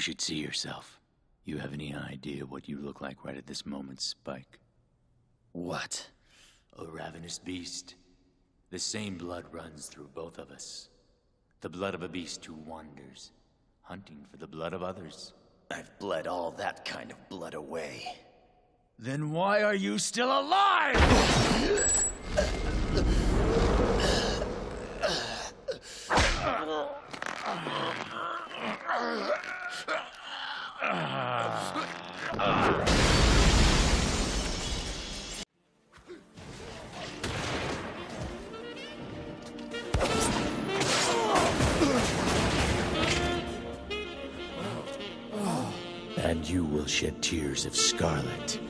You should see yourself. You have any idea what you look like right at this moment, Spike? What? A ravenous beast. The same blood runs through both of us. The blood of a beast who wanders, hunting for the blood of others. I've bled all that kind of blood away. Then why are you still alive? And you will shed tears of scarlet.